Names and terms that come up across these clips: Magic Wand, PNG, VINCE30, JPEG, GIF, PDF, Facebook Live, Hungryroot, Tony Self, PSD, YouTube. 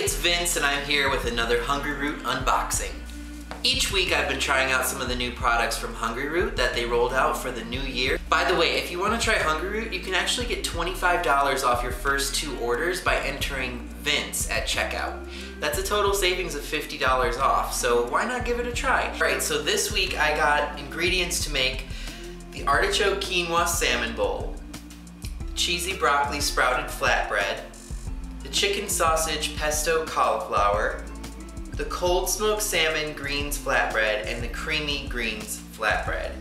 everybody, it's Vince and I'm here with another Hungryroot unboxing. Each week I've been trying out some of the new products from Hungryroot that they rolled out for the new year. By the way, if you want to try Hungryroot, you can actually get $25 off your first two orders by entering Vince at checkout. That's a total savings of $50 off, so why not give it a try? Alright, so this week I got ingredients to make the artichoke quinoa salmon bowl, cheesy broccoli sprouted flatbread, the chicken sausage pesto cauliflower, the cold smoked salmon greens flatbread, and the creamy greens flatbread.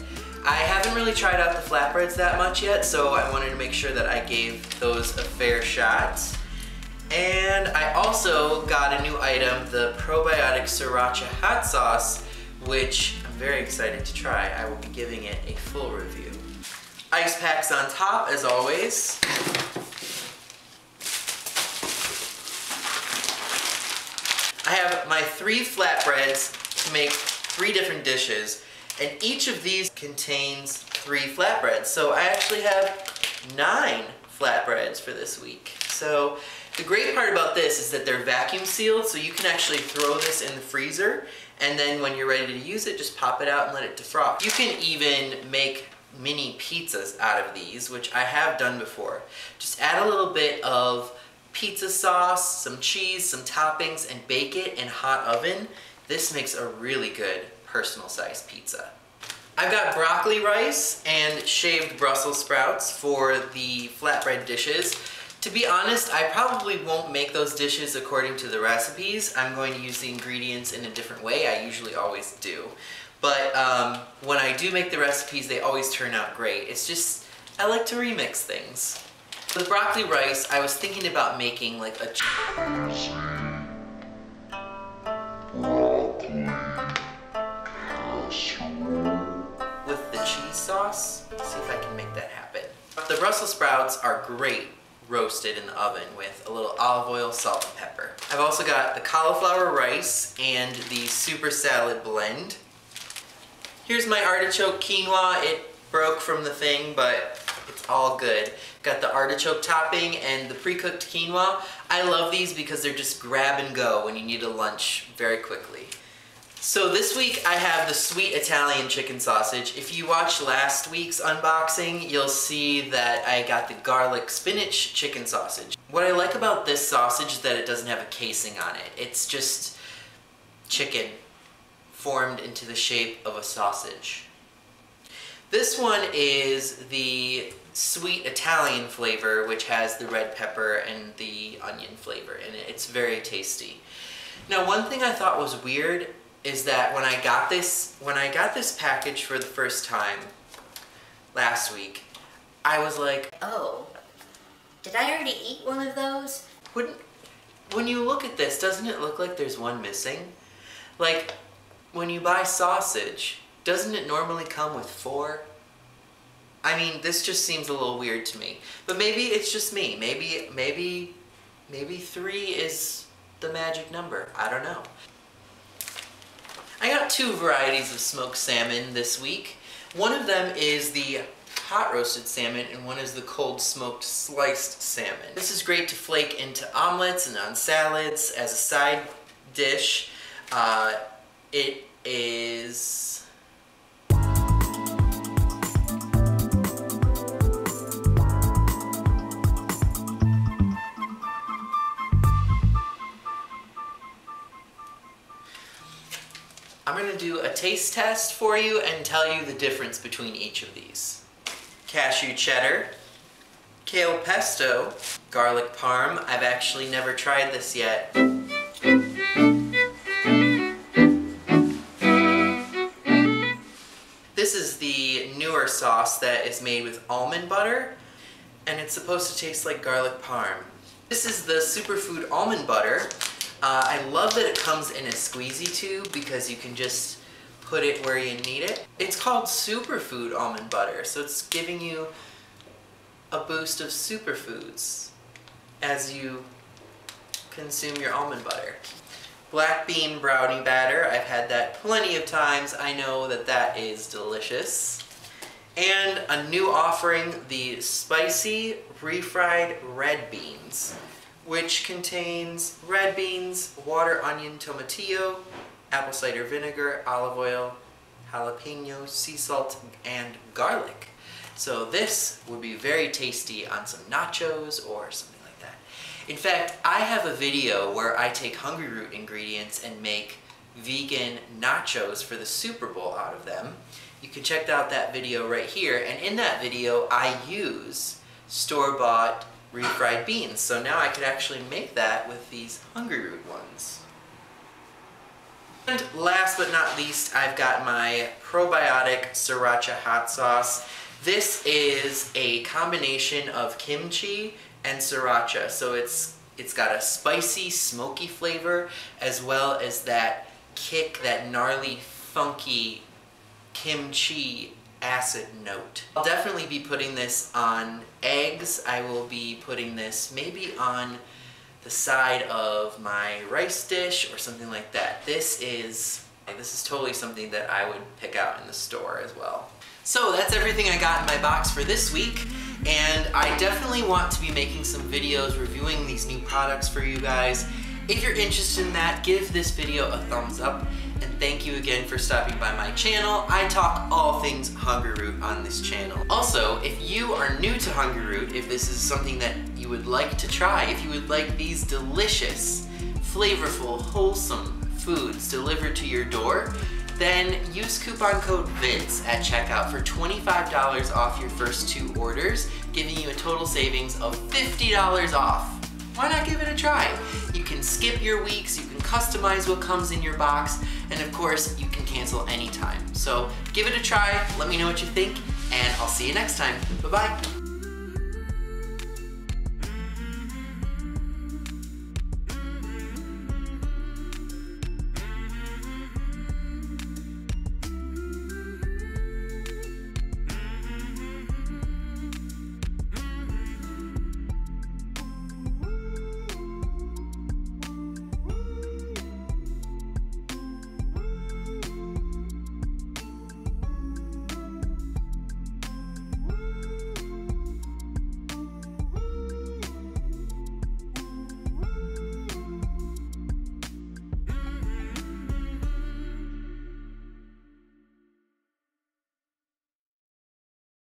I haven't really tried out the flatbreads that much yet, so I wanted to make sure that I gave those a fair shot. And I also got a new item, the probiotic sriracha hot sauce, which I'm very excited to try. I will be giving it a full review. Ice packs on top, as always. I have my three flatbreads to make three different dishes, and each of these contains three flatbreads. So I actually have 9 flatbreads for this week. So the great part about this is that they're vacuum sealed, so you can actually throw this in the freezer, and then when you're ready to use it, just pop it out and let it defrost. You can even make mini pizzas out of these, which I have done before. Just add a little bit of pizza sauce, some cheese, some toppings, and bake it in hot oven. This makes a really good personal size pizza. I've got broccoli rice and shaved Brussels sprouts for the flatbread dishes. To be honest, I probably won't make those dishes according to the recipes. I'm going to use the ingredients in a different way. I usually always do. But when I do make the recipes, they always turn out great. It's just, I like to remix things. With broccoli rice, I was thinking about making like a cheesy broccoli casserole with the cheese sauce. Let's see if I can make that happen. The Brussels sprouts are great roasted in the oven with a little olive oil, salt, and pepper. I've also got the cauliflower rice and the super salad blend. Here's my artichoke quinoa. It broke from the thing, but it's all good. Got the artichoke topping and the pre-cooked quinoa. I love these because they're just grab and go when you need a lunch very quickly. So this week I have the sweet Italian chicken sausage. If you watched last week's unboxing, you'll see that I got the garlic spinach chicken sausage. What I like about this sausage is that it doesn't have a casing on it. It's just chicken formed into the shape of a sausage. This one is the sweet Italian flavor, which has the red pepper and the onion flavor in it. It's very tasty. Now, one thing I thought was weird is that when I got this package for the first time last week, I was like, oh, did I already eat one of those? When you look at this, doesn't it look like there's one missing? Like, when you buy sausage, doesn't it normally come with 4? I mean, this just seems a little weird to me. But maybe it's just me. Maybe 3 is the magic number. I don't know. I got 2 varieties of smoked salmon this week. One of them is the hot roasted salmon and one is the cold smoked sliced salmon. This is great to flake into omelets and on salads as a side dish. It is I'm going to do a taste test for you and tell you the difference between each of these. Cashew cheddar, kale pesto, garlic parm. I've actually never tried this yet. This is the newer sauce that is made with almond butter, and it's supposed to taste like garlic parm. This is the superfood almond butter. I love that it comes in a squeezy tube because you can just put it where you need it. It's called superfood almond butter, so it's giving you a boost of superfoods as you consume your almond butter. Black bean brownie batter, I've had that plenty of times. I know that that is delicious. And a new offering, the spicy refried red beans. which contains red beans, water, onion, tomatillo, apple cider vinegar, olive oil, jalapeno, sea salt, and garlic. So this would be very tasty on some nachos or something like that. In fact, I have a video where I take Hungryroot ingredients and make vegan nachos for the Super Bowl out of them. You can check out that video right here, and in that video I use store-bought refried beans. So now I could actually make that with these Hungryroot ones. And last but not least, I've got my probiotic sriracha hot sauce. This is a combination of kimchi and sriracha, so it's got a spicy, smoky flavor, as well as that kick, that gnarly, funky kimchi acid note. I'll definitely be putting this on eggs. I will be putting this maybe on the side of my rice dish or something like that. This is totally something that I would pick out in the store as well. So that's everything I got in my box for this week, and I definitely want to be making some videos reviewing these new products for you guys. If you're interested in that, give this video a thumbs up, and thank you again for stopping by my channel. I talk all things Hungryroot on this channel. Also, if you are new to Hungryroot, if this is something that you would like to try, if you would like these delicious, flavorful, wholesome foods delivered to your door, then use coupon code VINCE at checkout for $25 off your first 2 orders, giving you a total savings of $50 off. Why not give it a try? You can skip your weeks, you can customize what comes in your box, and of course, you can cancel anytime. So give it a try, let me know what you think, and I'll see you next time. Bye-bye.